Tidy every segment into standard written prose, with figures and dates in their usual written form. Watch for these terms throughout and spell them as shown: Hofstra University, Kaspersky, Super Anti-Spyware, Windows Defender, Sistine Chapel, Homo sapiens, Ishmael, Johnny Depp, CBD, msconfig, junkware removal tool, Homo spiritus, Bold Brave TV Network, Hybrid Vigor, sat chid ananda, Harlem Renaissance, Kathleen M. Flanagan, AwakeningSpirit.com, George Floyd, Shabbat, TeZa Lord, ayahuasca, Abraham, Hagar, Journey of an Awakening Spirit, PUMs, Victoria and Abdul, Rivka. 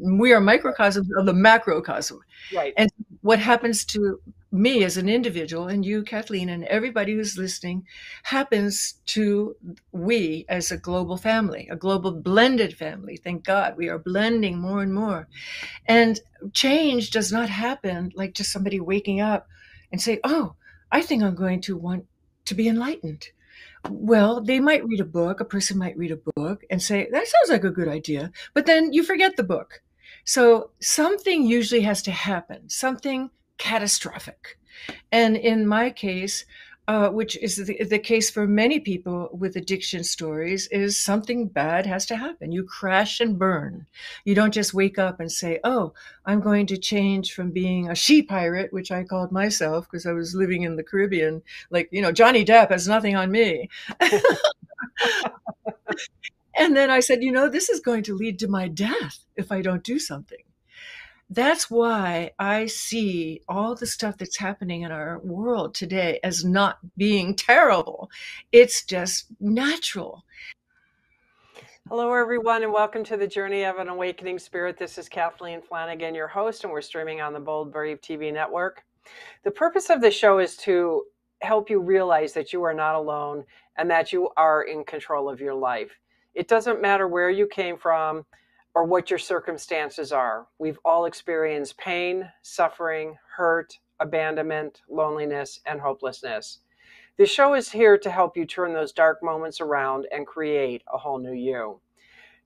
we are microcosms of the macrocosm. Right. And what happens to me as an individual and you, Kathleen, and everybody who's listening happens to we as a global family, a global blended family. Thank God we are blending more and more. And change does not happen like just somebody waking up and say, oh, I think I'm going to want to be enlightened. Well, they might read a book, a person might read a book and say, that sounds like a good idea, but then you forget the book. So something usually has to happen, something catastrophic. And in my case, which is the case for many people with addiction stories, is something bad has to happen. You crash and burn. You don't just wake up and say, oh, I'm going to change from being a she pirate, which I called myself because I was living in the Caribbean. Like, you know, Johnny Depp has nothing on me. And then I said, you know, this is going to lead to my death if I don't do something. That's why I see all the stuff that's happening in our world today as not being terrible. It's just natural. Hello, everyone, and welcome to the Journey of an Awakening Spirit. This is Kathleen Flanagan, your host, and we're streaming on the Bold Brave TV Network. The purpose of the show is to help you realize that you are not alone and that you are in control of your life. It doesn't matter where you came from or what your circumstances are. We've all experienced pain, suffering, hurt, abandonment, loneliness, and hopelessness. This show is here to help you turn those dark moments around and create a whole new you.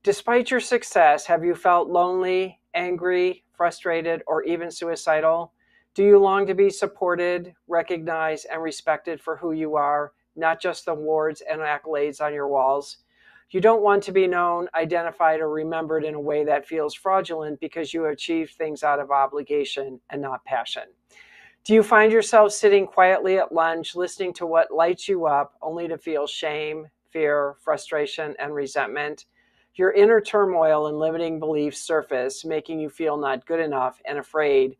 Despite your success, have you felt lonely, angry, frustrated, or even suicidal? Do you long to be supported, recognized, and respected for who you are, not just the awards and accolades on your walls? You don't want to be known, identified, or remembered in a way that feels fraudulent because you achieved things out of obligation and not passion. Do you find yourself sitting quietly at lunch, listening to what lights you up, only to feel shame, fear, frustration, and resentment? Your inner turmoil and limiting beliefs surface, making you feel not good enough and afraid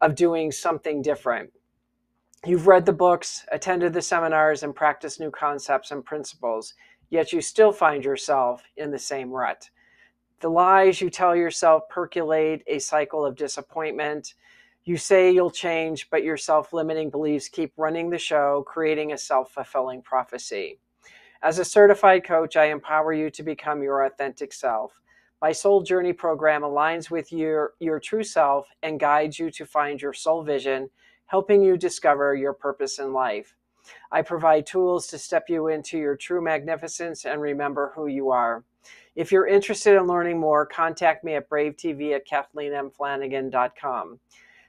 of doing something different. You've read the books, attended the seminars, and practiced new concepts and principles, yet you still find yourself in the same rut. The lies you tell yourself percolate a cycle of disappointment. You say you'll change, but your self-limiting beliefs keep running the show, creating a self-fulfilling prophecy. As a certified coach, I empower you to become your authentic self. My Soul Journey program aligns with your true self and guides you to find your soul vision, helping you discover your purpose in life. I provide tools to step you into your true magnificence and remember who you are. If you're interested in learning more, contact me at bravetv@KathleenMFlanagan.com.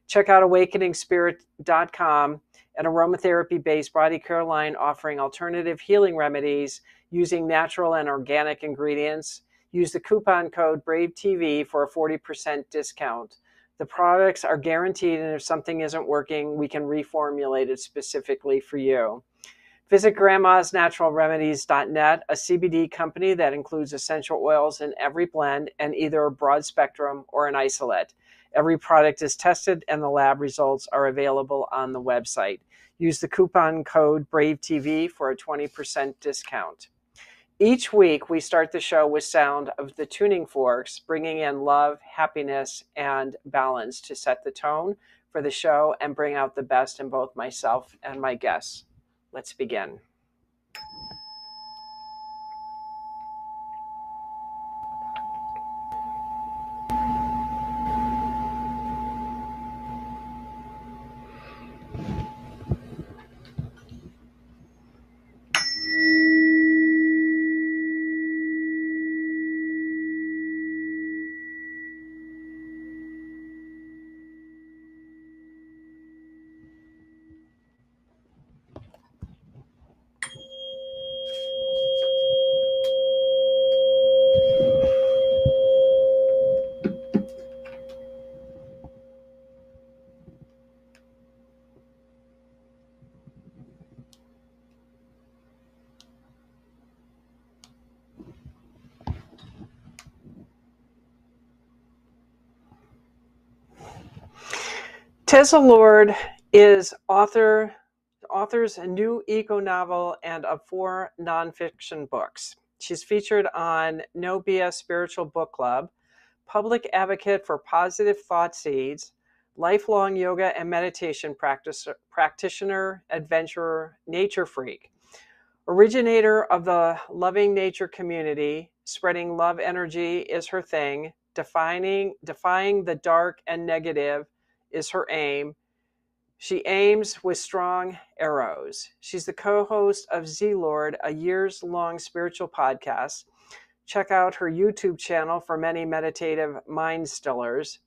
Check out AwakeningSpirit.com, an aromatherapy-based body care line offering alternative healing remedies using natural and organic ingredients. Use the coupon code BRAVETV for a 40% discount. The products are guaranteed, and if something isn't working, we can reformulate it specifically for you. Visit grandmasnaturalremedies.net, a CBD company that includes essential oils in every blend and either a broad spectrum or an isolate. Every product is tested, and the lab results are available on the website. Use the coupon code BRAVETV for a 20% discount. Each week, we start the show with sound of the tuning forks, bringing in love, happiness, and balance to set the tone for the show and bring out the best in both myself and my guests. Let's begin. TeZa Lord is authors a new eco-novel and of 4 nonfiction books. She's featured on No BS Spiritual Book Club, public advocate for positive thought seeds, lifelong yoga and meditation practitioner, adventurer, nature freak, originator of the Loving Nature community. Spreading love energy is her thing. Defying the dark and negative is her aim. She aims with strong arrows. She's the co-host of TeZa Lord, a years-long spiritual podcast. Check out her YouTube channel for many meditative mind stillers.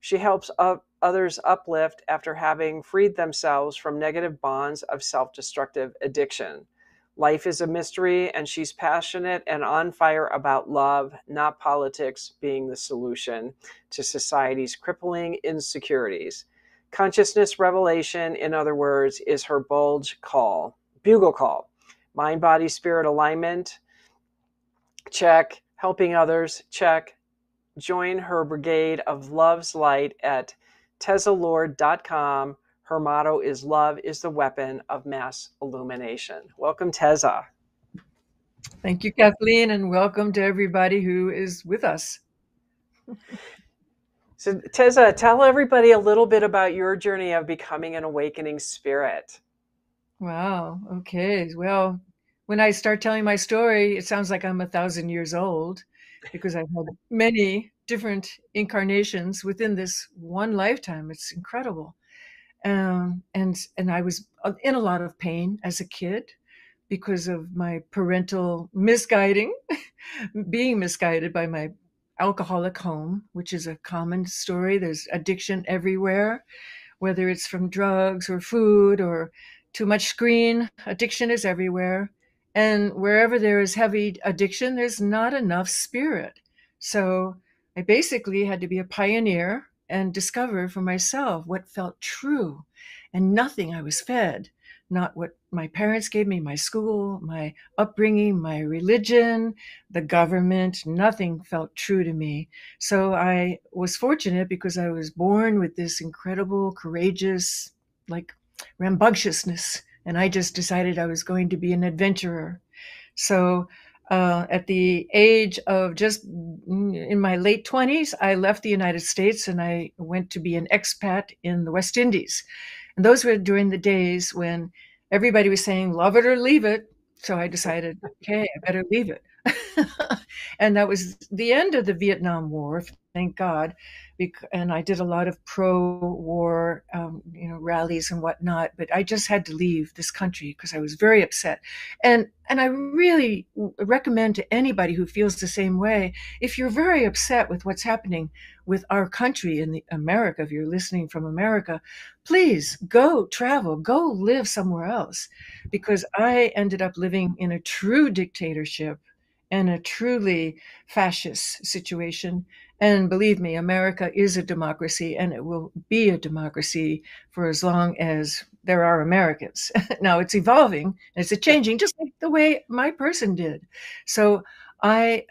She helps others uplift after having freed themselves from negative bonds of self-destructive addiction. Life is a mystery, and she's passionate and on fire about love, not politics, being the solution to society's crippling insecurities. Consciousness revelation, in other words, is her bugle call. Mind, body, spirit alignment, check. Helping others, check. Join her brigade of love's light at TeZaLord.com. Her motto is love is the weapon of mass illumination. Welcome, TeZa. Thank you, Kathleen, and welcome to everybody who is with us. So, TeZa, tell everybody a little bit about your journey of becoming an awakening spirit. Wow. Okay. Well, when I start telling my story, it sounds like I'm 1,000 years old because I've had many different incarnations within this one lifetime. It's incredible. And I was in a lot of pain as a kid because of my parental misguiding, being misguided by my alcoholic home, which is a common story. There's addiction everywhere, whether it's from drugs or food or too much screen. Addiction is everywhere. And wherever there is heavy addiction, there's not enough spirit. So I basically had to be a pioneer and discover for myself what felt true, and nothing I was fed, not what my parents gave me, my school, my upbringing, my religion, the government, nothing felt true to me. So I was fortunate because I was born with this incredible, courageous, like rambunctiousness. And I just decided I was going to be an adventurer. So at the age of just in my late 20s, I left the United States and I went to be an expat in the West Indies. And those were during the days when everybody was saying, love it or leave it. So I decided, okay, I better leave it. And that was the end of the Vietnam War, thank God. And I did a lot of pro-war rallies and whatnot, but I just had to leave this country because I was very upset. And I really recommend to anybody who feels the same way, if you're very upset with what's happening with our country in America, if you're listening from America, please go travel, go live somewhere else. Because I ended up living in a true dictatorship and a truly fascist situation. And believe me, America is a democracy, and it will be a democracy for as long as there are Americans. Now it's evolving, and it's changing, just like the way my person did. So I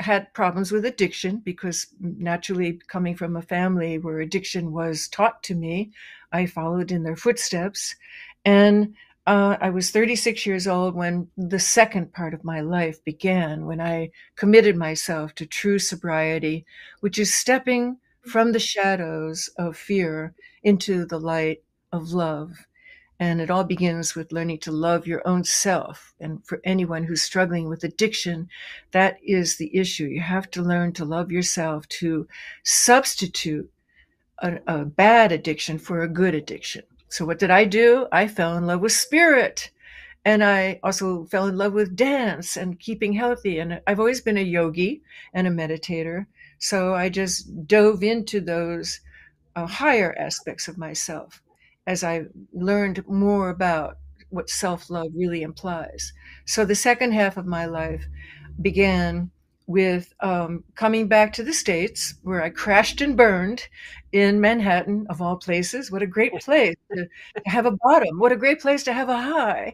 had problems with addiction because naturally coming from a family where addiction was taught to me, I followed in their footsteps. And I was 36 years old when the second part of my life began, when I committed myself to true sobriety, which is stepping from the shadows of fear into the light of love. And it all begins with learning to love your own self. And for anyone who's struggling with addiction, that is the issue. You have to learn to love yourself, to substitute a bad addiction for a good addiction. So what did I do? I fell in love with spirit. And I also fell in love with dance and keeping healthy. And I've always been a yogi and a meditator. So I just dove into those higher aspects of myself as I learned more about what self-love really implies. So the second half of my life began with coming back to the States, where I crashed and burned in Manhattan, of all places. What a great place to have a bottom. What a great place to have a high.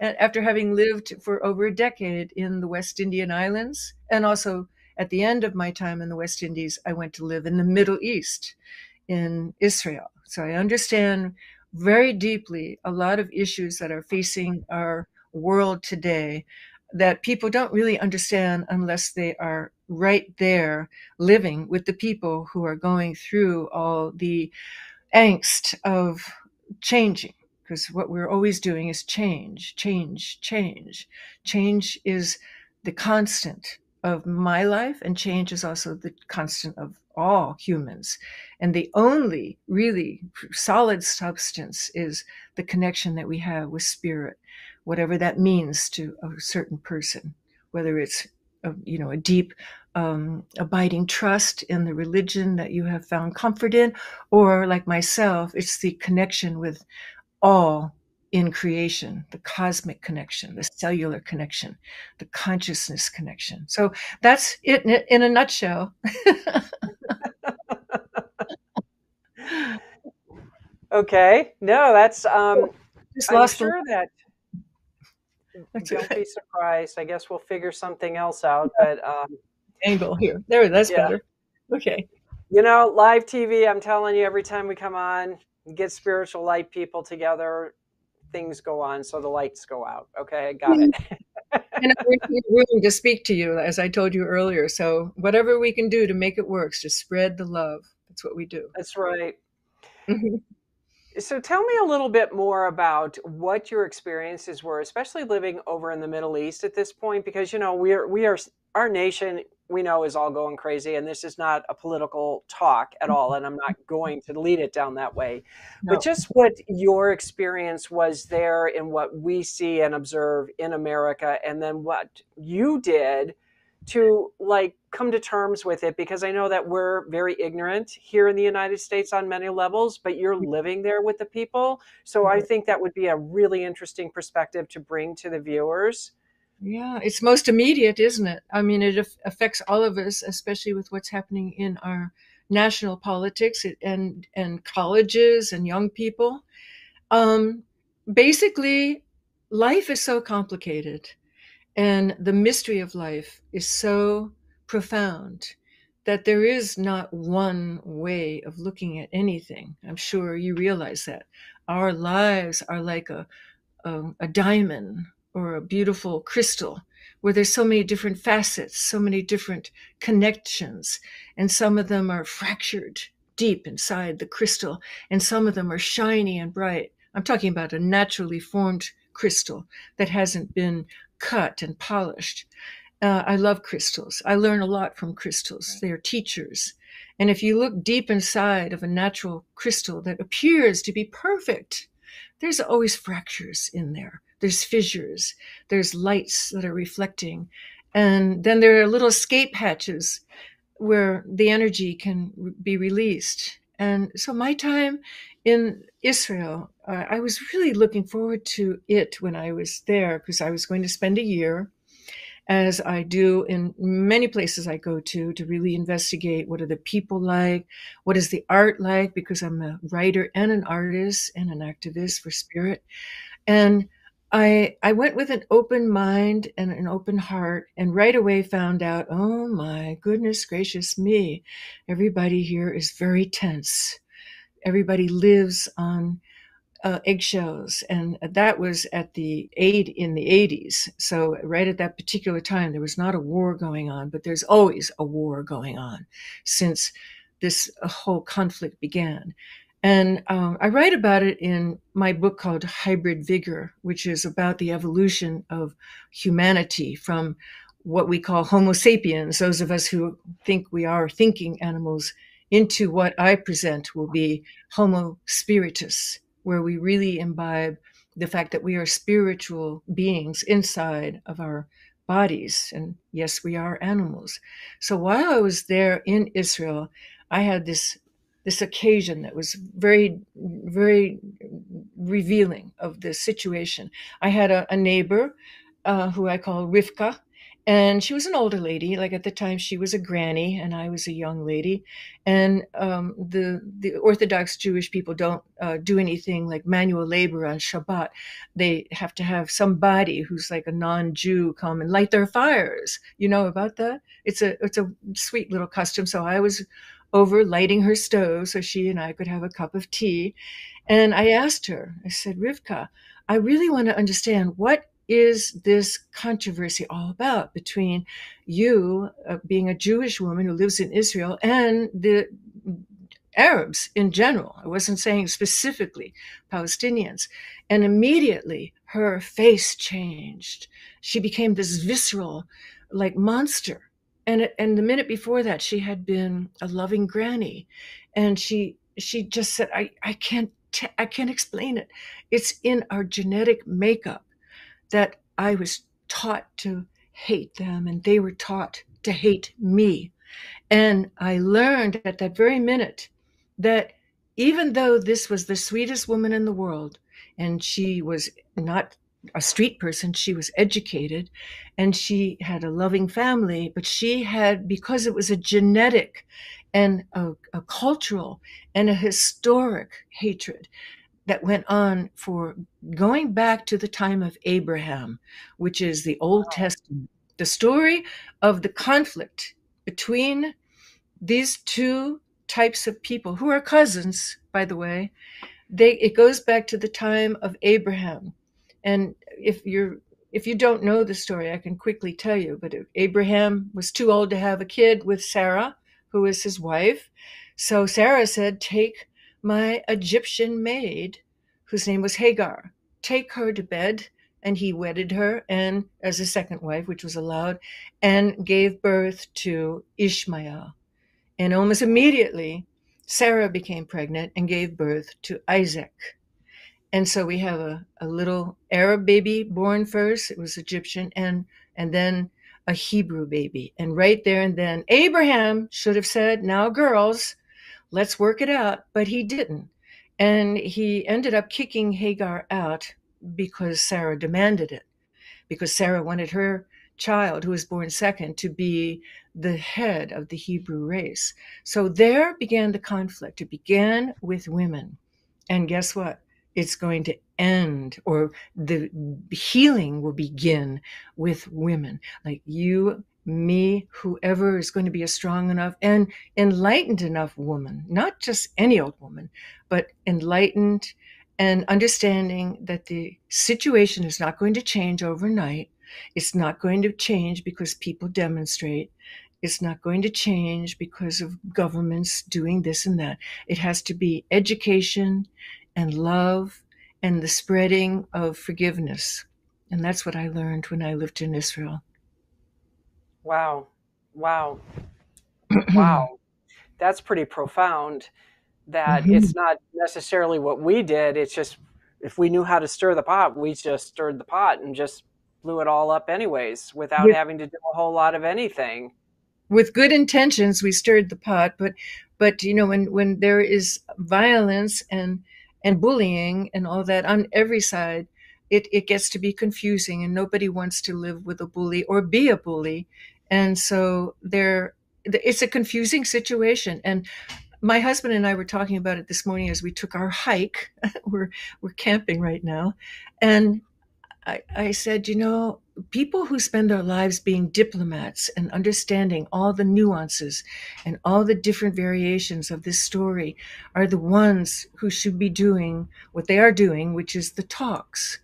And after having lived for over a decade in the West Indian Islands, and also at the end of my time in the West Indies, I went to live in the Middle East, in Israel. So I understand very deeply a lot of issues that are facing our world today that people don't really understand unless they are right there living with the people who are going through all the angst of changing. Because what we're always doing is change, change, change. Change is the constant of my life, and change is also the constant of all humans. And the only really solid substance is the connection that we have with spirit, whatever that means to a certain person, whether it's a deep abiding trust in the religion that you have found comfort in, or like myself, it's the connection with all in creation, the cosmic connection, the cellular connection, the consciousness connection. So that's it in a nutshell. Okay. No, that's, I'm sure that don't be surprised. I guess we'll figure something else out, but, angle here. There, that's better. Okay. Live TV, I'm telling you, every time we come on, get spiritual light people together, things go on, so the lights go out. Okay, got it. And I'm willing to speak to you, as I told you earlier. So whatever we can do to make it work, just spread the love. That's what we do. That's right. Mm-hmm. So tell me a little bit more about what your experiences were, especially living over in the Middle East at this point, because, we are our nation, we know, is all going crazy, and this is not a political talk at all, and I'm not going to lead it down that way. No. But just what your experience was there and what we see and observe in America, and then what you did to come to terms with it, because I know that we're very ignorant here in the United States on many levels, but you're living there with the people. So I think that would be a really interesting perspective to bring to the viewers. Yeah, it's most immediate, isn't it? I mean, it affects all of us, especially with what's happening in our national politics and colleges and young people. Basically, life is so complicated, and the mystery of life is so profound that there is not one way of looking at anything. I'm sure you realize that. Our lives are like a diamond or a beautiful crystal, where there's so many different facets, so many different connections, and some of them are fractured deep inside the crystal, and some of them are shiny and bright. I'm talking about a naturally formed crystal that hasn't been cut and polished. I love crystals. I learn a lot from crystals. They are teachers. And if you look deep inside of a natural crystal that appears to be perfect, there's always fractures in there. There's fissures, there's lights that are reflecting. And then there are little escape hatches where the energy can be released. And so my time in Israel, I was really looking forward to it when I was there, because I was going to spend a year, as I do in many places I go to really investigate what are the people like, what is the art like, because I'm a writer and an artist and an activist for spirit. And I went with an open mind and an open heart, and right away found out, oh my goodness gracious me, everybody here is very tense. Everybody lives on eggshells. And that was in the 80s. So right at that particular time, there was not a war going on, but there's always a war going on since this whole conflict began. And I write about it in my book called Hybrid Vigor, which is about the evolution of humanity from what we call Homo sapiens, those of us who think we are thinking animals, into what I present will be Homo spiritus, where we really imbibe the fact that we are spiritual beings inside of our bodies. And yes, we are animals. So while I was there in Israel, I had this occasion that was very, very revealing of the situation. I had a neighbor who I call Rivka, and she was an older lady. Like at the time, she was a granny, and I was a young lady. And the Orthodox Jewish people don't do anything like manual labor on Shabbat. They have to have somebody who's like a non-Jew come and light their fires. You know about that? It's a sweet little custom. So I was over lighting her stove so she and I could have a cup of tea. And I asked her, I said, Rivka, I really want to understand, what is this controversy all about between you being a Jewish woman who lives in Israel and the Arabs in general? I wasn't saying specifically Palestinians. And immediately her face changed. She became this visceral, like, monster. And the minute before that, she had been a loving granny. And she just said, I can't explain it. It's in our genetic makeup that I was taught to hate them and they were taught to hate me. And I learned at that very minute that even though this was the sweetest woman in the world, and she was not a street person, she was educated, and she had a loving family, but she had, because it was a genetic and a cultural and a historic hatred that went on for going back to the time of Abraham, which is the Old Testament, the story of the conflict between these two types of people who are cousins, by the way. It goes back to the time of Abraham. And if you don't know the story, I can quickly tell you, but Abraham was too old to have a kid with Sarah, who is his wife. So Sarah said, take my Egyptian maid, whose name was Hagar, take her to bed. And he wedded her and as a second wife, which was allowed, and gave birth to Ishmael. And almost immediately, Sarah became pregnant and gave birth to Isaac. And so we have a little Arab baby born first. It was Egyptian, and then a Hebrew baby. And right there and then, Abraham should have said, now girls, let's work it out. But he didn't. And he ended up kicking Hagar out because Sarah demanded it, because Sarah wanted her child, who was born second, to be the head of the Hebrew race. So there began the conflict. It began with women. And guess what? It's going to end, or the healing will begin with women, like you, me, whoever is going to be a strong enough and enlightened enough woman, not just any old woman, but enlightened and understanding that the situation is not going to change overnight. It's not going to change because people demonstrate. It's not going to change because of governments doing this and that. It has to be education and love and the spreading of forgiveness. And that's what I learned when I lived in Israel. Wow. Wow. Wow. That's pretty profound, that it's not necessarily what we did. It's just, if we knew how to stir the pot, we just stirred the pot and just blew it all up anyways, without having to do a whole lot of anything. With good intentions, we stirred the pot, but you know, when there is violence and bullying and all that on every side, it gets to be confusing, and nobody wants to live with a bully or be a bully. And so it's a confusing situation. And my husband and I were talking about it this morning as we took our hike. We're camping right now. And I said, you know, people who spend their lives being diplomats and understanding all the nuances and all the different variations of this story are the ones who should be doing what they are doing, which is the talks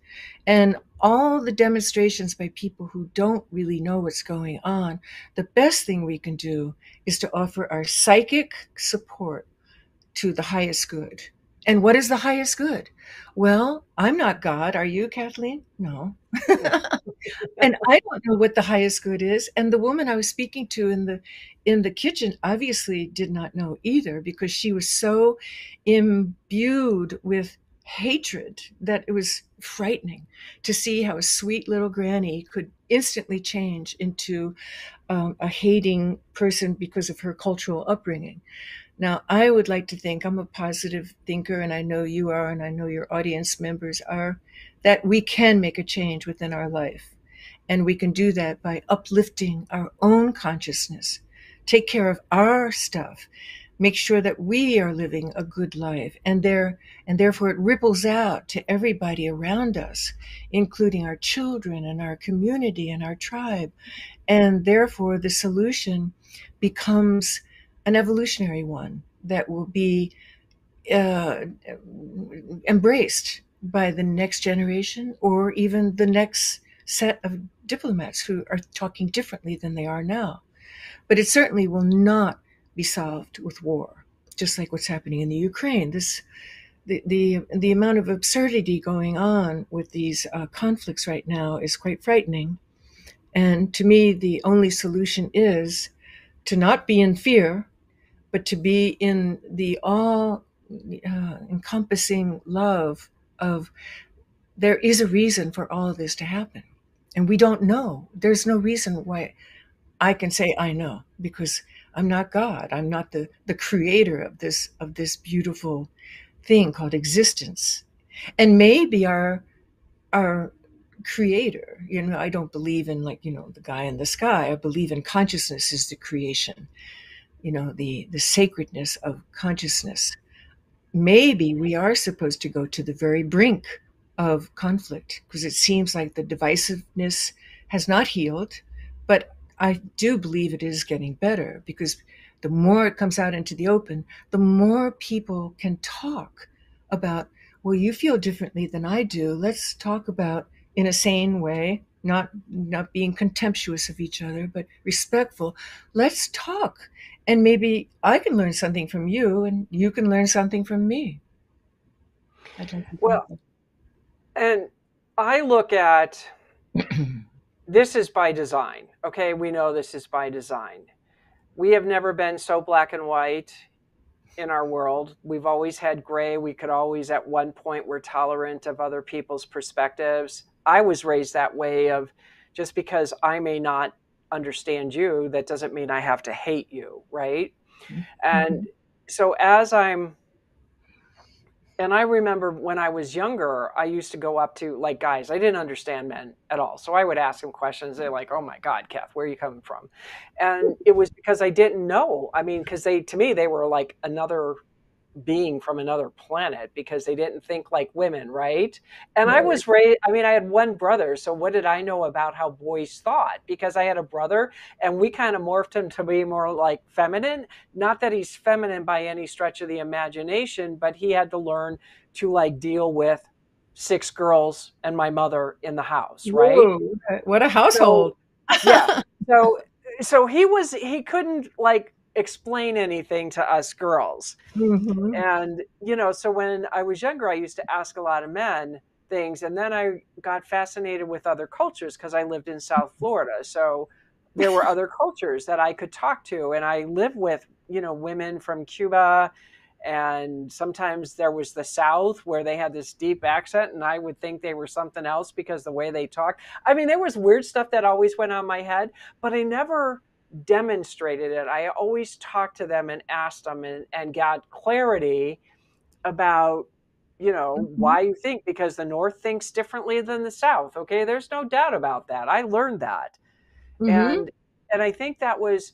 and all the demonstrations by people who don't really know what's going on. The best thing we can do is to offer our psychic support to the highest good. And what is the highest good? Well, I'm not God. Are you, Kathleen? No. And I don't know what the highest good is. And the woman I was speaking to in the kitchen obviously did not know either, because she was so imbued with hatred that it was frightening to see how a sweet little granny could instantly change into a hating person because of her cultural upbringing. Now, I would like to think, I'm a positive thinker, and I know you are, and I know your audience members are, that we can make a change within our life. And we can do that by uplifting our own consciousness, take care of our stuff, make sure that we are living a good life. And therefore it ripples out to everybody around us, including our children and our community and our tribe. And therefore the solution becomes an evolutionary one that will be embraced by the next generation, or even the next set of diplomats who are talking differently than they are now. But it certainly will not be solved with war, just like what's happening in the Ukraine. The amount of absurdity going on with these conflicts right now is quite frightening. And to me, the only solution is to not be in fear, but to be in the all-encompassing love of there is a reason for all of this to happen. And we don't know. There's no reason why I can say I know, because I'm not God. I'm not the creator of this beautiful thing called existence. And maybe our creator, you know, I don't believe in, like, you know, the guy in the sky. I believe in consciousness is the creation, you know, the sacredness of consciousness. Maybe we are supposed to go to the very brink of conflict, because it seems like the divisiveness has not healed, but I do believe it is getting better, because the more it comes out into the open, the more people can talk about, well, you feel differently than I do. Let's talk about, in a sane way, not being contemptuous of each other, but respectful. Let's talk. And maybe I can learn something from you and you can learn something from me. I don't think and I look at, this is by design. Okay, we know this is by design. We have never been so black and white in our world. We've always had gray. We could always, at one point, we're tolerant of other people's perspectives. I was raised that way of, just because I may not understand you, that doesn't mean I have to hate you, right? Mm-hmm. And so as I'm, and I remember when I was younger, I used to go up to, like, guys, I didn't understand men at all. So I would ask them questions. They're like, oh my God, Kath, where are you coming from? And it was because I didn't know. I mean, because they, to me, they were like another being from another planet, because they didn't think like women, right? And I was raised, I mean, I had one brother, so what did I know about how boys thought? Because I had a brother, and we kind of morphed him to be more like feminine. Not that he's feminine by any stretch of the imagination, but he had to learn to, like, deal with 6 girls and my mother in the house, right? Ooh, what a household. So, yeah. So he couldn't, like, explain anything to us girls. Mm-hmm. And, you know, so when I was younger, I used to ask a lot of men things. And then I got fascinated with other cultures, because I lived in South Florida. So there were other cultures that I could talk to. And I lived with, you know, women from Cuba. And sometimes there was the South, where they had this deep accent, and I would think they were something else because the way they talked. I mean, there was weird stuff that always went on my head, but I never demonstrated it. I always talked to them and asked them and got clarity about, you know, mm-hmm. why you think, because the North thinks differently than the South. Okay, there's no doubt about that. I learned that. Mm-hmm. And I think that was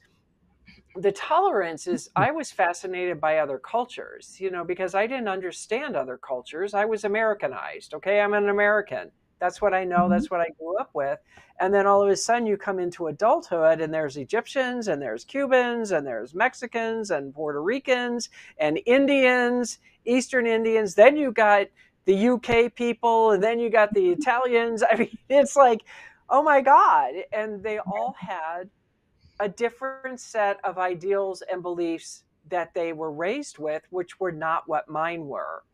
the tolerance is I was fascinated by other cultures, you know, because I didn't understand other cultures. I was Americanized. Okay, I'm an American. That's what I know. That's what I grew up with. And then all of a sudden you come into adulthood, and there's Egyptians, and there's Cubans, and there's Mexicans, and Puerto Ricans, and Indians, Eastern Indians. Then you got the UK people, and then you got the Italians. I mean, it's like, oh my God. And they all had a different set of ideals and beliefs that they were raised with, which were not what mine were.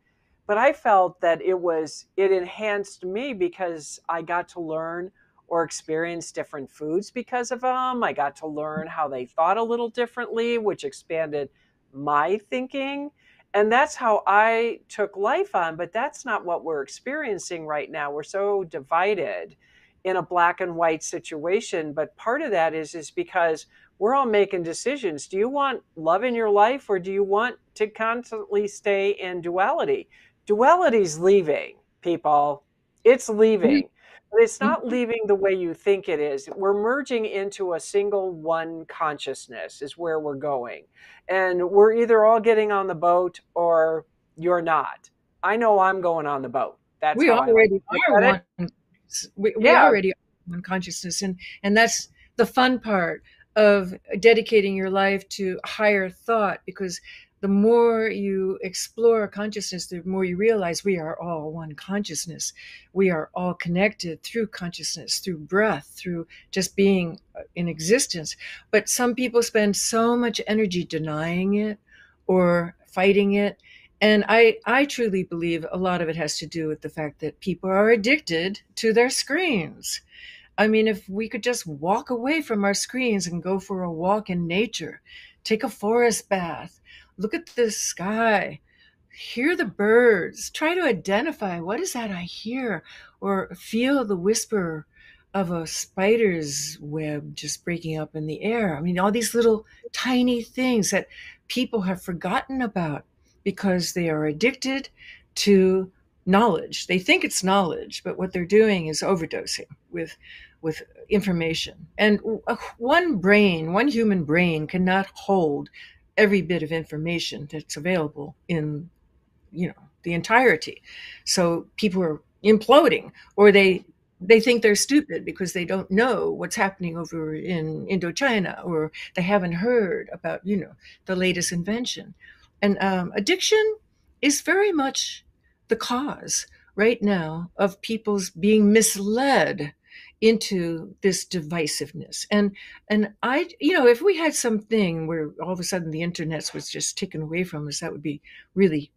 But I felt that it enhanced me, because I got to learn or experience different foods because of them. I got to learn how they thought a little differently, which expanded my thinking. And that's how I took life on. But that's not what we're experiencing right now. We're so divided in a black and white situation. But part of that is because we're all making decisions. Do you want love in your life, or do you want to constantly stay in duality? Duality's leaving, people. It's leaving. But it's not leaving the way you think it is. We're merging into a single one consciousness is where we're going. And we're either all getting on the boat or you're not. I know I'm going on the boat. That's we already are one. We already are one consciousness. And that's the fun part of dedicating your life to higher thought, because the more you explore consciousness, the more you realize we are all one consciousness. We are all connected through consciousness, through breath, through just being in existence. But some people spend so much energy denying it or fighting it. And I truly believe a lot of it has to do with the fact that people are addicted to their screens. I mean, if we could just walk away from our screens and go for a walk in nature, take a forest bath, look at the sky, hear the birds, try to identify what is that I hear, or feel the whisper of a spider's web just breaking up in the air. I mean, all these little tiny things that people have forgotten about because they are addicted to knowledge. They think it's knowledge, but what they're doing is overdosing with information. And one human brain cannot hold every bit of information that's available in, the entirety. So people are imploding, or they think they're stupid because they don't know what's happening over in Indochina, or they haven't heard about, the latest invention. And addiction is very much the cause right now of people's being misled into this divisiveness. And I, if we had something where all of a sudden the internet was just taken away from us, that would be really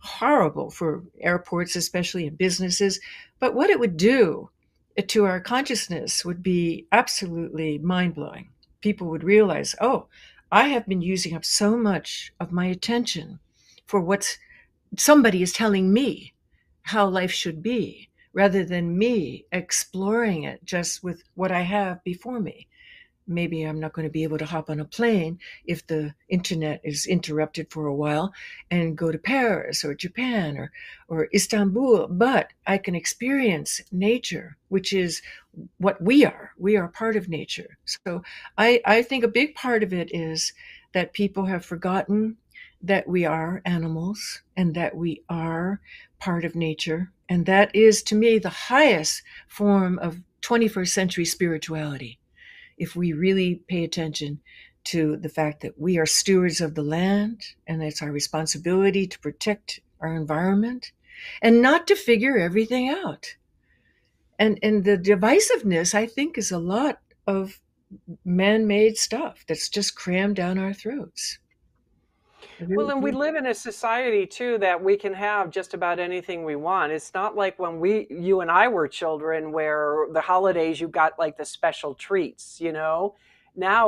horrible for airports, especially, and businesses. But what it would do to our consciousness would be absolutely mind-blowing. People would realize, oh, I have been using up so much of my attention for what somebody is telling me how life should be, rather than me exploring it just with what I have before me. Maybe I'm not going to be able to hop on a plane if the internet is interrupted for a while and go to Paris or Japan or Istanbul, but I can experience nature, which is what we are. We are part of nature. So I think a big part of it is that people have forgotten that we are animals and that we are part of nature. And that is, to me, the highest form of 21st century spirituality. If we really pay attention to the fact that we are stewards of the land and it's our responsibility to protect our environment and not to figure everything out. And the divisiveness, I think, is a lot of man-made stuff that's just crammed down our throats. Well, and we live in a society, too, that we can have just about anything we want. It's not like when you and I were children, where the holidays, you got like the special treats, Now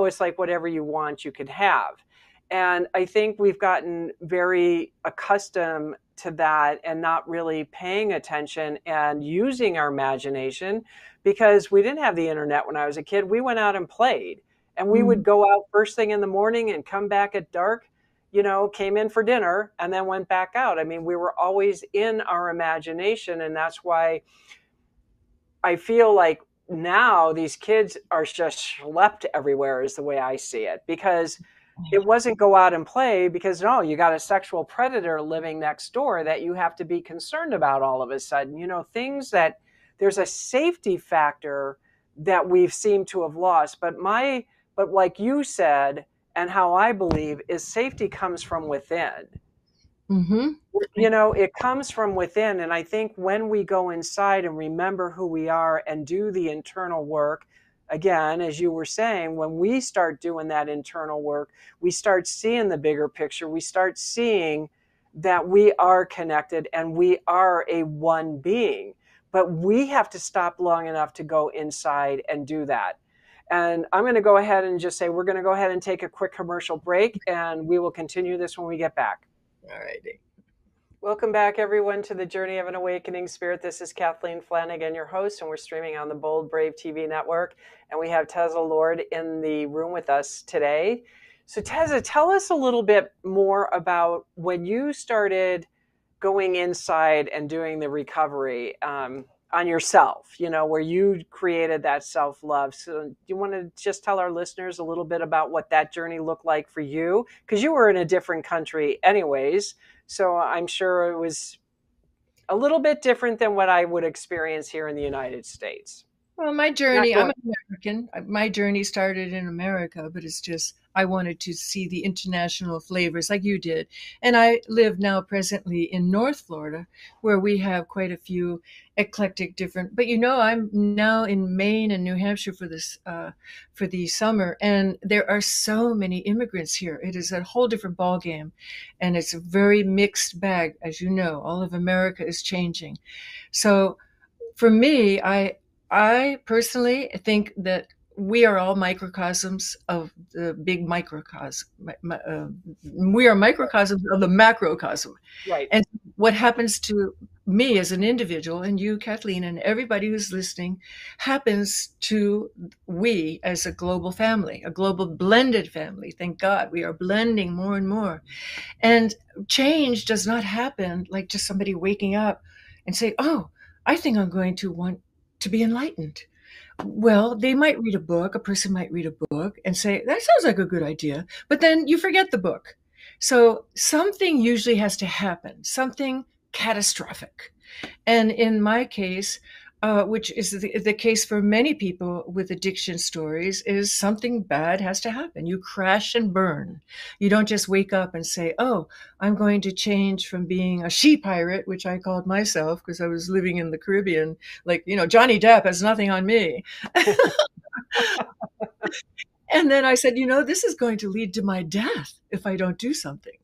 it's like whatever you want, you could have. And I think we've gotten very accustomed to that and not really paying attention and using our imagination, because we didn't have the internet when I was a kid. We went out and played, and we would go out first thing in the morning and come back at dark. Came in for dinner and then went back out. I mean, we were always in our imagination. And that's why I feel like now these kids are just schlepped everywhere, is the way I see it, because it wasn't go out and play, because no, you got a sexual predator living next door that you have to be concerned about all of a sudden, things that there's a safety factor that we've seemed to have lost. But like you said, and how I believe is, safety comes from within. Mm-hmm. It comes from within. And I think when we go inside and remember who we are and do the internal work, again, as you were saying, when we start doing that internal work, we start seeing the bigger picture. We start seeing that we are connected and we are a one being. But we have to stop long enough to go inside and do that. And I'm going to go ahead and just say we're going to go ahead and take a quick commercial break, and we will continue this when we get back. All righty. Welcome back, everyone, to the Journey of an Awakening Spirit. This is Kathleen Flanagan, your host, and we're streaming on the Bold Brave TV Network. And we have TeZa Lord in the room with us today. So, TeZa, tell us a little bit more about when you started going inside and doing the recovery on yourself, where you created that self-love. So do you want to just tell our listeners a little bit about what that journey looked like for you? Because you were in a different country anyways, so I'm sure it was a little bit different than what I would experience here in the United States. Well, my journey, I'm an American. My journey started in America, but it's just I wanted to see the international flavors like you did. And I live now presently in North Florida, where we have quite a few eclectic different, but you know, I'm now in Maine and New Hampshire for this, for the summer. And there are so many immigrants here. It is a whole different ballgame, and it's a very mixed bag. As you know, all of America is changing. So for me, I personally think that we are all microcosms of the big microcosm. We are microcosms of the macrocosm. Right. And what happens to me as an individual, and you, Kathleen, and everybody who's listening, happens to we as a global family, a global blended family. Thank God we are blending more and more. And change does not happen like just somebody waking up and say, oh, I think I'm going to want to be enlightened. Well, they might read a book, a person might read a book and say, that sounds like a good idea, but then you forget the book. So something usually has to happen, something catastrophic. And in my case, which is the case for many people with addiction stories, is something bad has to happen. You crash and burn. You don't just wake up and say, oh, I'm going to change from being a she pirate, which I called myself because I was living in the Caribbean. Like, you know, Johnny Depp has nothing on me. And then I said, you know, this is going to lead to my death if I don't do something.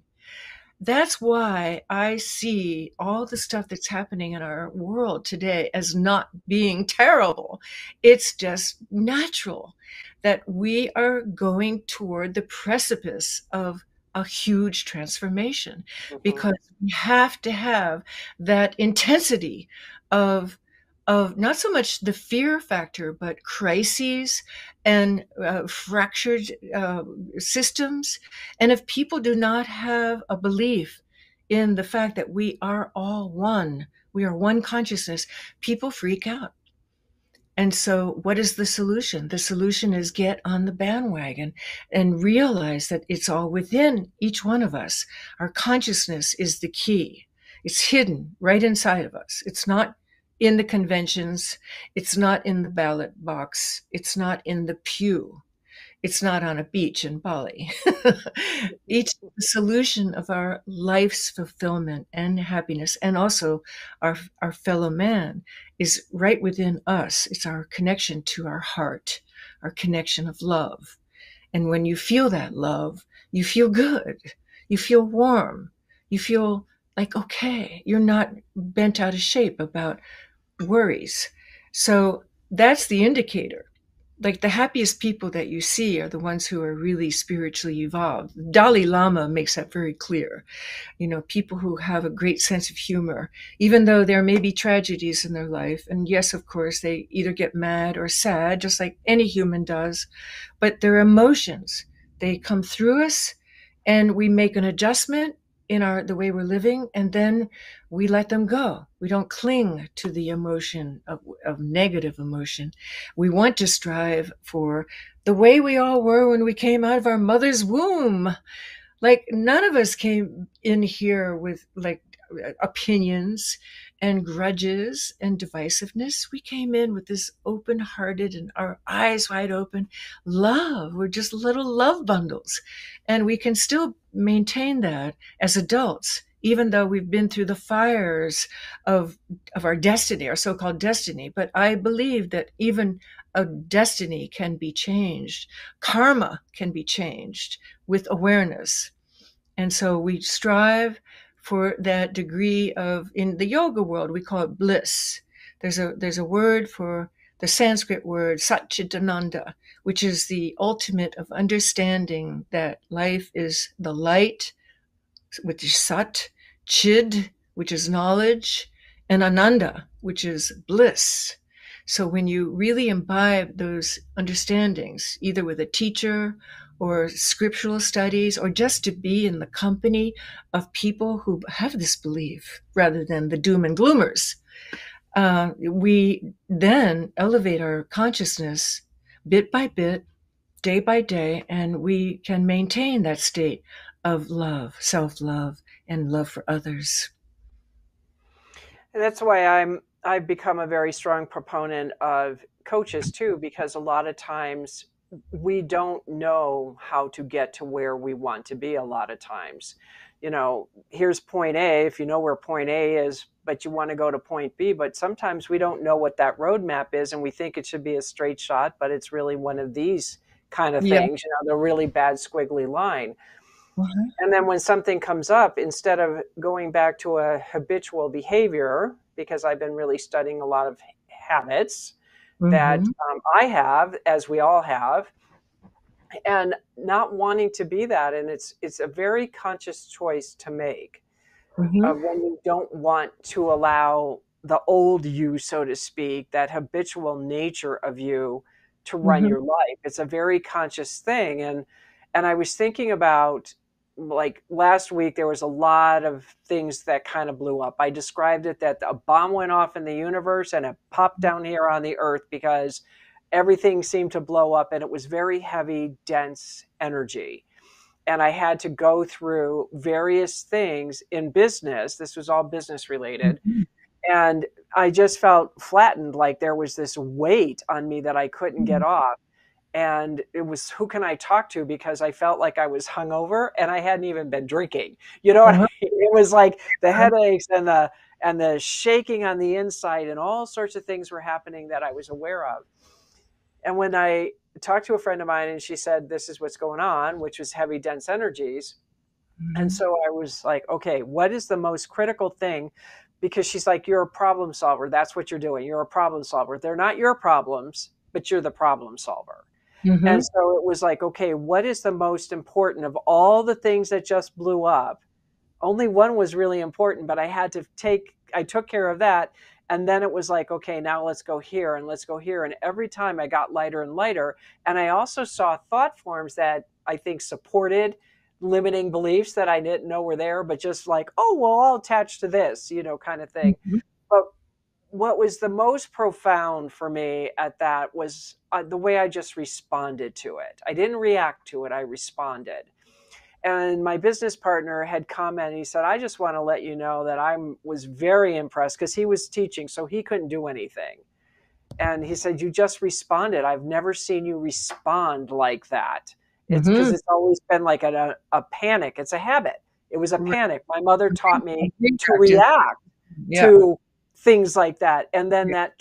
That's why I see all the stuff that's happening in our world today as not being terrible. It's just natural that we are going toward the precipice of a huge transformation, because we have to have that intensity of not so much the fear factor, but crises and fractured systems. And if people do not have a belief in the fact that we are all one, we are one consciousness, people freak out. And so what is the solution? The solution is get on the bandwagon and realize that it's all within each one of us. Our consciousness is the key. It's hidden right inside of us. It's not in the conventions, it's not in the ballot box, it's not in the pew, it's not on a beach in Bali. It's the solution of our life's fulfillment and happiness, and also our fellow man is right within us. It's our connection to our heart, our connection of love. And when you feel that love, you feel good, you feel warm, you feel like, okay, you're not bent out of shape about worries. So that's the indicator. Like, the happiest people that you see are the ones who are really spiritually evolved. Dalai Lama makes that very clear. You know, people who have a great sense of humor, even though there may be tragedies in their life. And yes, of course, they either get mad or sad, just like any human does, but their emotions, they come through us and we make an adjustment in the way we're living, and then we let them go. We don't cling to the emotion of negative emotion. We want to strive for the way we all were when we came out of our mother's womb. Like, none of us came in here with like opinions and grudges and divisiveness. We came in with this open-hearted and our eyes wide open love. We're just little love bundles. And we can still maintain that as adults, even though we've been through the fires of our destiny, our so-called destiny. But I believe that even a destiny can be changed. Karma can be changed with awareness. And so we strive for that degree of, in the yoga world, we call it bliss. There's a word for the Sanskrit word, sat chid ananda, which is the ultimate of understanding that life is the light, which is sat, chid, which is knowledge, and ananda, which is bliss. So when you really imbibe those understandings, either with a teacher or scriptural studies, or just to be in the company of people who have this belief rather than the doom and gloomers, we then elevate our consciousness bit by bit, day by day, and we can maintain that state of love, self-love, and love for others. And that's why I've become a very strong proponent of coaches too, because a lot of times we don't know how to get to where we want to be a lot of times. You know, here's point A, if you know where point A is, but you want to go to point B, but sometimes we don't know what that roadmap is, and we think it should be a straight shot, but it's really one of these kind of things, you know, the really bad squiggly line. Mm-hmm. And then when something comes up, instead of going back to a habitual behavior, because I've been really studying a lot of habits that I have, as we all have, and not wanting to be that. And it's a very conscious choice to make of when you don't want to allow the old you, so to speak, that habitual nature of you to run your life. It's a very conscious thing. And I was thinking about, like, last week, there was a lot of things that kind of blew up. I described it that a bomb went off in the universe and it popped down here on the earth because everything seemed to blow up, and it was very heavy, dense energy. And I had to go through various things in business. This was all business related. And I just felt flattened, like there was this weight on me that I couldn't get off. And it was, who can I talk to? Because I felt like I was hungover and I hadn't even been drinking. You know what I mean? It was like the headaches and the shaking on the inside and all sorts of things were happening that I was aware of. And when I talked to a friend of mine and she said, this is what's going on, which was heavy, dense energies. And so I was like, okay, what is the most critical thing? Because she's like, you're a problem solver. That's what you're doing. You're a problem solver. They're not your problems, but you're the problem solver. And so it was like, okay, what is the most important of all the things that just blew up? Only one was really important, but I had to take, I took care of that. And then it was like, okay, now let's go here and let's go here. And every time I got lighter and lighter. And I also saw thought forms that I think supported limiting beliefs that I didn't know were there, but just like, oh, well, I'll attach to this, you know, kind of thing. But what was the most profound for me at that was the way I just responded to it. I didn't react to it. I responded. And my business partner had commented, he said, I just want to let you know that I was very impressed because he was teaching, so he couldn't do anything. And he said, you just responded. I've never seen you respond like that. It's because it's always been like a panic. It's a habit. It was a panic. My mother taught me to react to things like that. And then that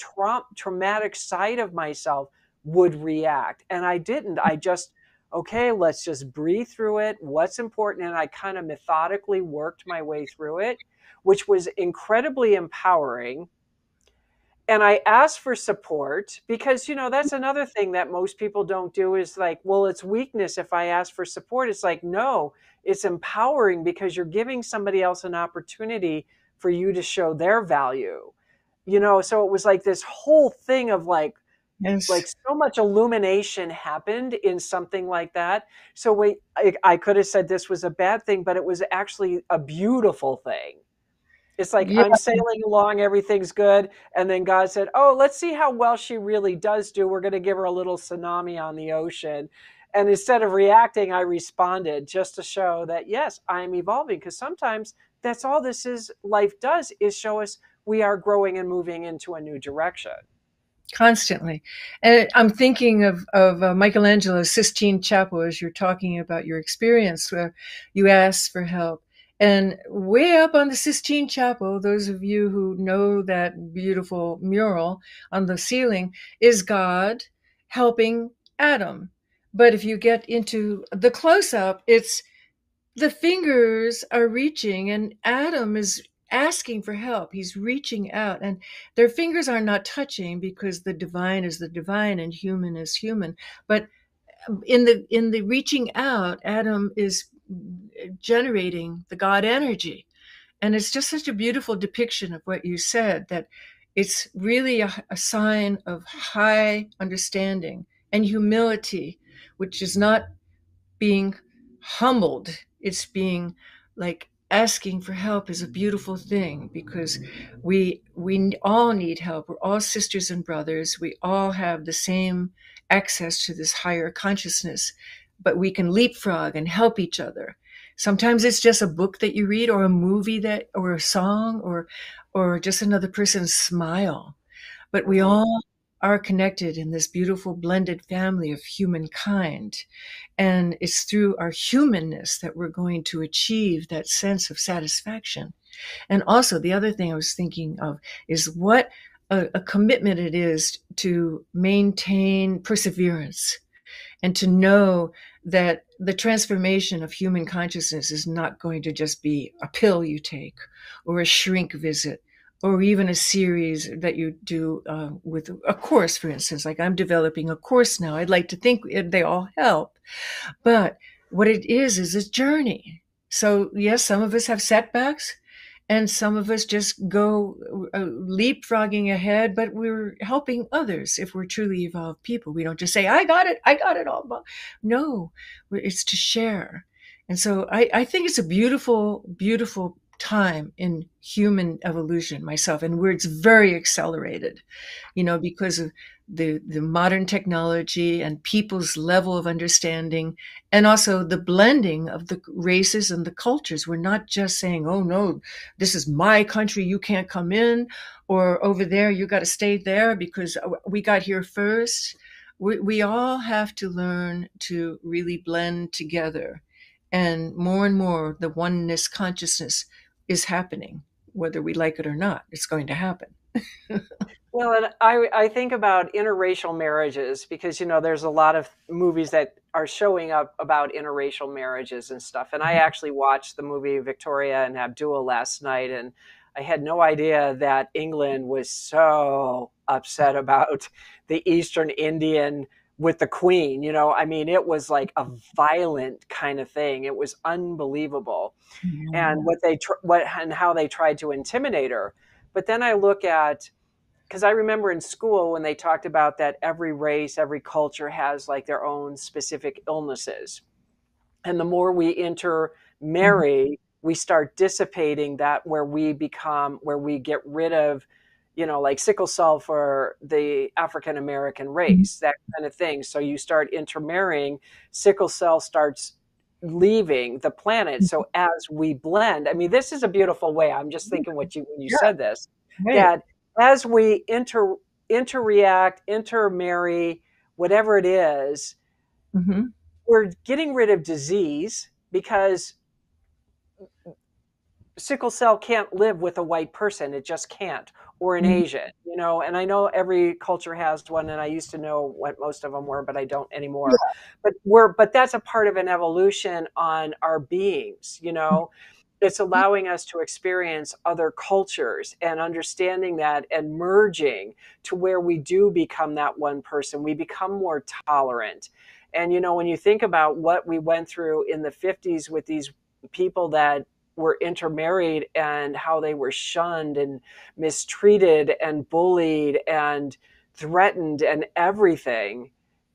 traumatic side of myself would react. And I didn't. I just, okay, let's just breathe through it. What's important? And I kind of methodically worked my way through it, which was incredibly empowering. And I asked for support because, you know, that's another thing that most people don't do is like, well, it's weakness if I ask for support. It's like, no, it's empowering because you're giving somebody else an opportunity for you to show their value, you know? So it was like this whole thing of like, like so much illumination happened in something like that. So I could have said this was a bad thing, but it was actually a beautiful thing. It's like, I'm sailing along, everything's good. And then God said, oh, let's see how well she really does do. We're going to give her a little tsunami on the ocean. And instead of reacting, I responded just to show that, yes, I'm evolving. Because sometimes that's all this is, life does is show us we are growing and moving into a new direction. Constantly. And I'm thinking of Michelangelo's Sistine Chapel as you're talking about your experience where you asked for help. And way up on the Sistine Chapel, those of you who know that beautiful mural on the ceiling, is God helping Adam. But if you get into the close-up, it's the fingers are reaching and Adam is asking for help. He's reaching out and their fingers are not touching because the divine and human is human. But in the reaching out, Adam is generating the God energy. And it's just such a beautiful depiction of what you said, that it's really a sign of high understanding and humility, which is not being humbled. It's being like, asking for help is a beautiful thing because we all need help. We're all sisters and brothers. We all have the same access to this higher consciousness, but we can leapfrog and help each other. Sometimes it's just a book that you read or a movie that, or a song or just another person's smile, but we all are connected in this beautiful blended family of humankind. And it's through our humanness that we're going to achieve that sense of satisfaction. And also the other thing I was thinking of is what a commitment it is to maintain perseverance and to know that the transformation of human consciousness is not going to just be a pill you take or a shrink visit or even a series that you do with a course, for instance. Like I'm developing a course now. I'd like to think they all help. But what it is a journey. So yes, some of us have setbacks and some of us just go leapfrogging ahead, but we're helping others if we're truly evolved people. We don't just say, I got it all. No, it's to share. And so I think it's a beautiful, beautiful time in human evolution myself, and where it's very accelerated, you know, because of the modern technology and people's level of understanding, and also the blending of the races and the cultures. We're not just saying, oh no, this is my country, you can't come in, or over there you got to stay there because we got here first. We all have to learn to really blend together, and more the oneness consciousness is happening, whether we like it or not. It's going to happen. Well, and I think about interracial marriages, because, you know, there's a lot of movies that are showing up about interracial marriages and stuff. And I actually watched the movie Victoria and Abdul last night, and I had no idea that England was so upset about the Eastern Indian with the Queen. You know, I mean, it was like a violent kind of thing. It was unbelievable. Yeah. And how they tried to intimidate her. But then I look at, because I remember in school when they talked about that every race, every culture has like their own specific illnesses. And the more we intermarry, we start dissipating that, where we get rid of, you know, like sickle cell for the African American race, that kind of thing. So you start intermarrying, sickle cell starts leaving the planet. So as we blend, I mean, this is a beautiful way. I'm just thinking when you said this, that as we intermarry, whatever it is, we're getting rid of disease, because sickle cell can't live with a white person. It just can't, or an Asian, you know. And I know every culture has one, and I used to know what most of them were, but I don't anymore. Yeah. But that's a part of an evolution on our beings, you know. It's allowing us to experience other cultures and understanding that, and merging to where we do become that one person. We become more tolerant. And, you know, when you think about what we went through in the 50s with these people that were intermarried, and how they were shunned and mistreated and bullied and threatened and everything.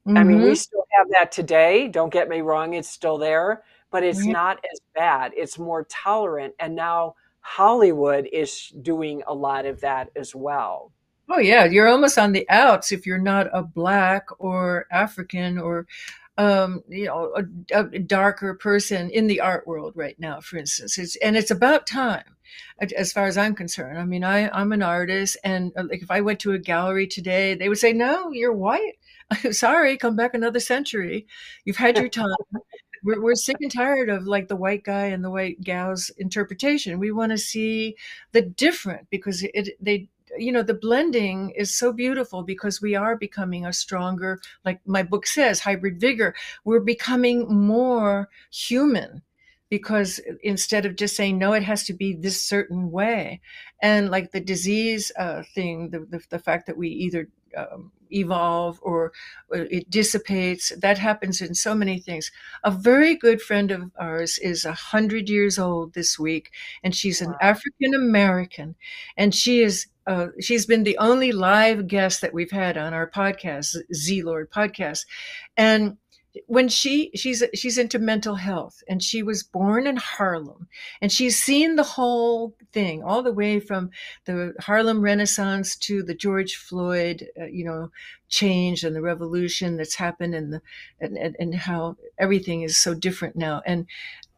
I mean, we still have that today. Don't get me wrong. It's still there, but it's not as bad. It's more tolerant. And now Hollywood is doing a lot of that as well. Oh yeah. You're almost on the outs if you're not a Black or African or you know, a darker person in the art world right now, for instance. It's about time, as far as I'm concerned. I mean, I'm an artist, and like if I went to a gallery today, they would say, no, you're white. I'm sorry, come back another century. You've had your time. We're sick and tired of like the white guy and the white gal's interpretation. We want to see the different, because you know, the blending is so beautiful, because we are becoming a stronger, like my book says, hybrid vigor. We're becoming more human, because instead of just saying, no, it has to be this certain way. And like the disease thing, the fact that we either evolve or it dissipates, that happens in so many things. A very good friend of ours is 100 years old this week, and she's an African American, and she's been the only live guest that we've had on our podcast, TeZa Lord podcast. And when she's into mental health, and she was born in Harlem, and she's seen the whole thing all the way from the Harlem Renaissance to the George Floyd, you know, change and the revolution that's happened, and how everything is so different now. And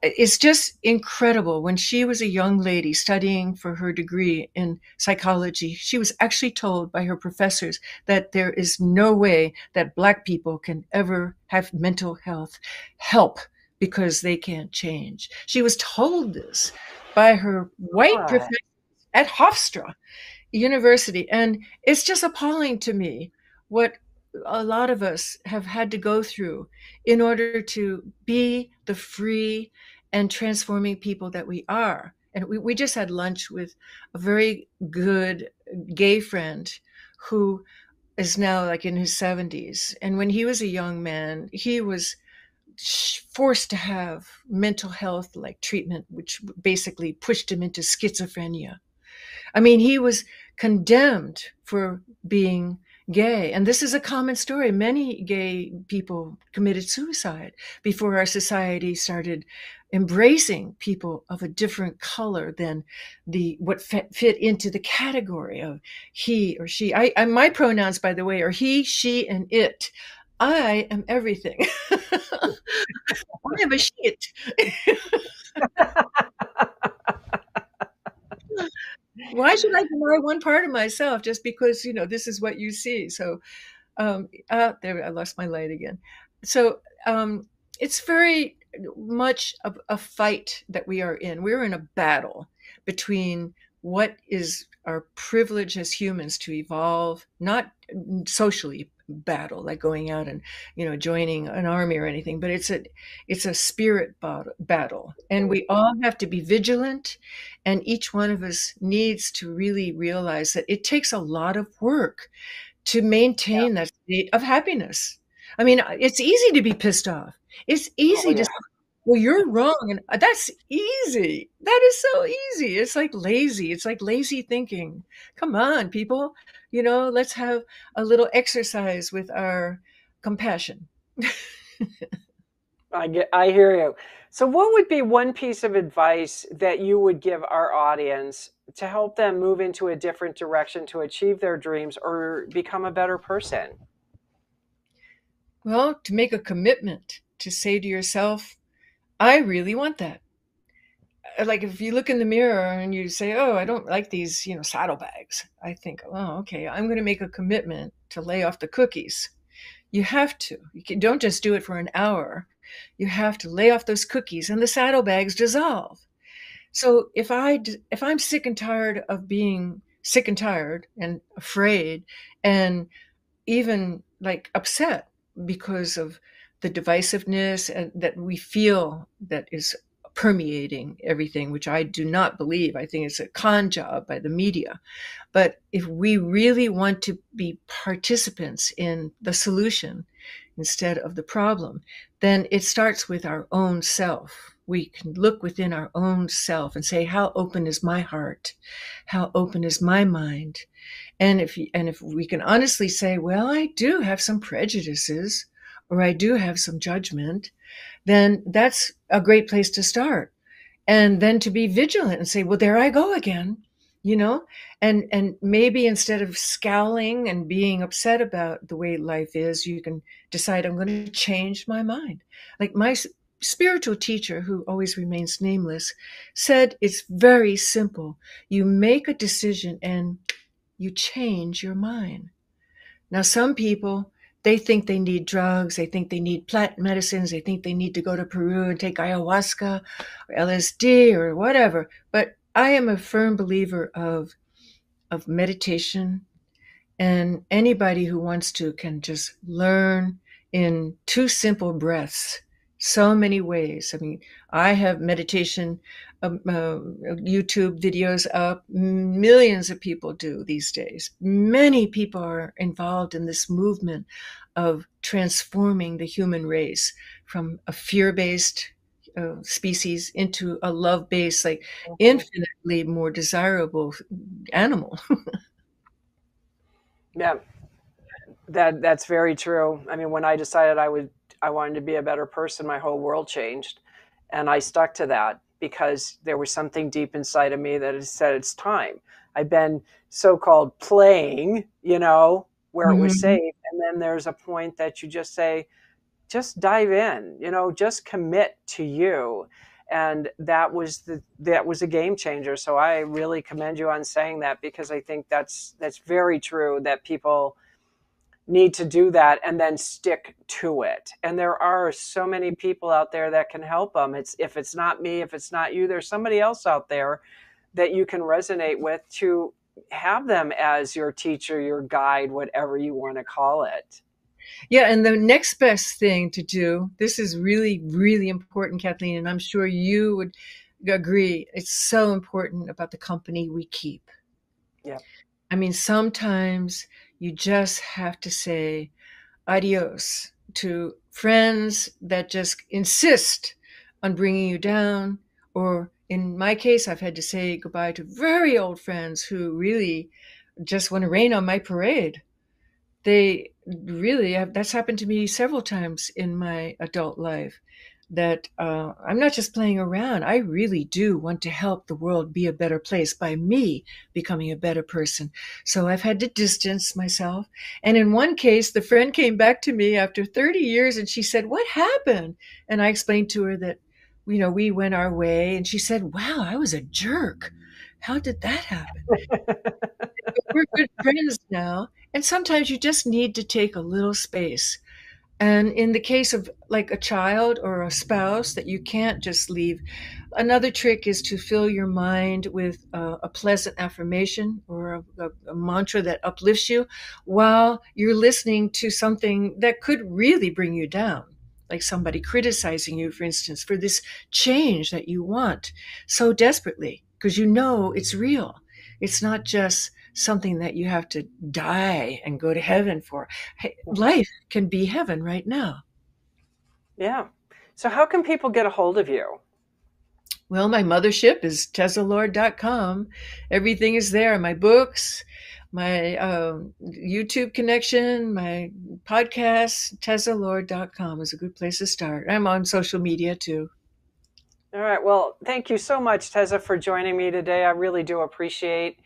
It's just incredible. When she was a young lady studying for her degree in psychology, she was actually told by her professors that there is no way that Black people can ever have mental health help because they can't change. She was told this by her white professors at Hofstra University. And it's just appalling to me what a lot of us have had to go through in order to be the free and transforming people that we are. And we just had lunch with a very good gay friend who is now like in his 70s. And when he was a young man, he was forced to have mental health like treatment, which basically pushed him into schizophrenia. I mean, he was condemned for being gay. And this is a common story. Many gay people committed suicide before our society started embracing people of a different color than the what fit into the category of he or she. My pronouns, by the way, are he, she, and it. I am everything. I am a shit. Why should I deny one part of myself just because, you know, this is what you see? So there, I lost my light again. So it's very much a fight that we are in. We're in a battle between what is our privilege as humans to evolve, not socially battle, like going out and, you know, joining an army or anything, but it's a spirit battle. And we all have to be vigilant. And each one of us needs to really realize that it takes a lot of work to maintain that state of happiness. I mean, it's easy to be pissed off. It's easy to say, well, you're wrong. And that's easy. That is so easy. It's like lazy. It's like lazy thinking. Come on, people. You know, let's have a little exercise with our compassion. I hear you. So what would be one piece of advice that you would give our audience to help them move into a different direction, to achieve their dreams or become a better person? Well, to make a commitment, to say to yourself, I really want that. Like if you look in the mirror and you say, oh, I don't like these, you know, saddlebags. I think, oh, okay, I'm going to make a commitment to lay off the cookies. You have to. Don't just do it for an hour. You have to lay off those cookies and the saddlebags dissolve. So if I'm sick and tired of being sick and tired and afraid and even like upset because of the divisiveness and that we feel that is permeating everything, which I do not believe. I think it's a con job by the media. But if we really want to be participants in the solution instead of the problem, then it starts with our own self. We can look within our own self and say, how open is my heart? How open is my mind? And if we can honestly say, well, I do have some prejudices, or I do have some judgment, then that's a great place to start. And then to be vigilant and say, well, there I go again, you know, and maybe instead of scowling and being upset about the way life is, you can decide, I'm going to change my mind. Like my spiritual teacher, who always remains nameless, said, it's very simple. You make a decision and you change your mind. Now, some people, they think they need drugs. They think they need plant medicines. They think they need to go to Peru and take ayahuasca or LSD or whatever. But I am a firm believer of meditation, and anybody who wants to can just learn in two simple breaths so many ways. I mean, I have meditation YouTube videos up. Millions of people do these days. Many people are involved in this movement of transforming the human race from a fear-based species into a love-based, like infinitely more desirable animal. Yeah, that's very true. I mean, when I decided I wanted to be a better person, my whole world changed. And I stuck to that because there was something deep inside of me that said, it's time. I've been so-called playing, you know, where it was safe. And then there's a point that you just say, just dive in, you know, just commit to you. And that was a game changer. So I really commend you on saying that, because I think that's very true, that people need to do that and then stick to it. And there are so many people out there that can help them. It's, if it's not me, if it's not you, there's somebody else out there that you can resonate with, to have them as your teacher, your guide, whatever you want to call it. Yeah. And the next best thing to do, this is really, really important, Kathleen, and I'm sure you would agree, it's so important about the company we keep. Yeah. I mean, sometimes you just have to say adios to friends that just insist on bringing you down. Or in my case, I've had to say goodbye to very old friends who really just want to rain on my parade. They really have, that's happened to me several times in my adult life, that I'm not just playing around. I really do want to help the world be a better place by me becoming a better person. So I've had to distance myself. And in one case, the friend came back to me after 30 years and she said, "What happened?" And I explained to her that, you know, we went our way. And she said, "Wow, I was a jerk. How did that happen?" We're good friends now. And sometimes you just need to take a little space. And in the case of like a child or a spouse that you can't just leave, another trick is to fill your mind with a pleasant affirmation or a mantra that uplifts you while you're listening to something that could really bring you down, like somebody criticizing you, for instance, for this change that you want so desperately, because you know it's real. It's not just something that you have to die and go to heaven for. Hey, life can be heaven right now. Yeah. So how can people get a hold of you? Well, my mothership is TeZaLord.com. Everything is there. My books, my YouTube connection, my podcast. TeZaLord.com is a good place to start. I'm on social media too. All right. Well, thank you so much, TeZa, for joining me today. I really do appreciate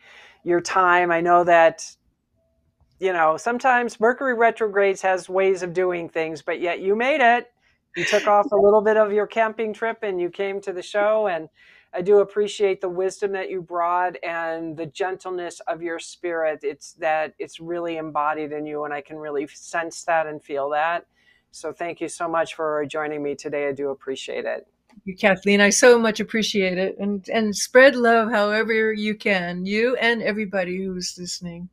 your time. I know that, you know, sometimes Mercury retrogrades has ways of doing things, but yet you made it. You took off a little bit of your camping trip and you came to the show. And I do appreciate the wisdom that you brought and the gentleness of your spirit. It's really embodied in you, and I can really sense that and feel that. So thank you so much for joining me today. I do appreciate it. Thank you, Kathleen. I so much appreciate it. And spread love however you can, you and everybody who's listening.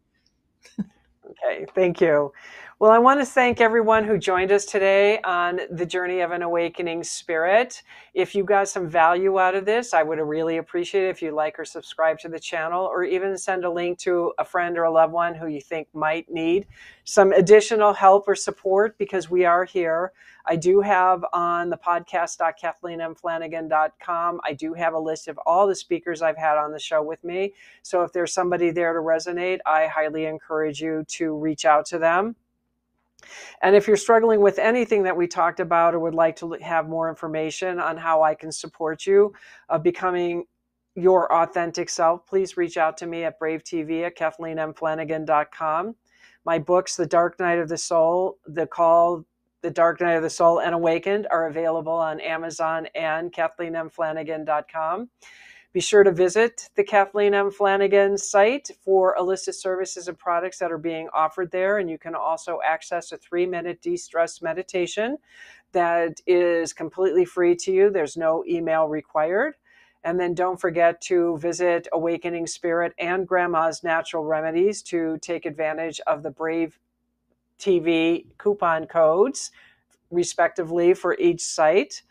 Okay, thank you. Well, I want to thank everyone who joined us today on the Journey of an Awakening Spirit. If you got some value out of this, I would really appreciate it if you like or subscribe to the channel, or even send a link to a friend or a loved one who you think might need some additional help or support, because we are here. I do have on the podcast.kathleenmflanagan.com, I do have a list of all the speakers I've had on the show with me. So if there's somebody there to resonate, I highly encourage you to reach out to them. And if you're struggling with anything that we talked about, or would like to have more information on how I can support you of becoming your authentic self, please reach out to me at bravetv@kathleenmflanagan.com. My books, The Dark Night of the Soul, The Call, The Dark Night of the Soul, and Awakened, are available on Amazon and kathleenmflanagan.com. Be sure to visit the Kathleen M. Flanagan site for a list of services and products that are being offered there. And you can also access a 3-minute de-stress meditation that is completely free to you. There's no email required. And then don't forget to visit Awakening Spirit and Grandma's Natural Remedies to take advantage of the Brave TV coupon codes, respectively, for each site.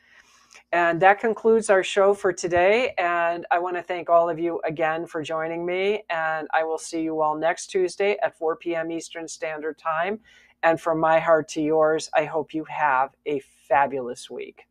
And that concludes our show for today. And I want to thank all of you again for joining me. And I will see you all next Tuesday at 4 p.m. Eastern Standard Time. And from my heart to yours, I hope you have a fabulous week.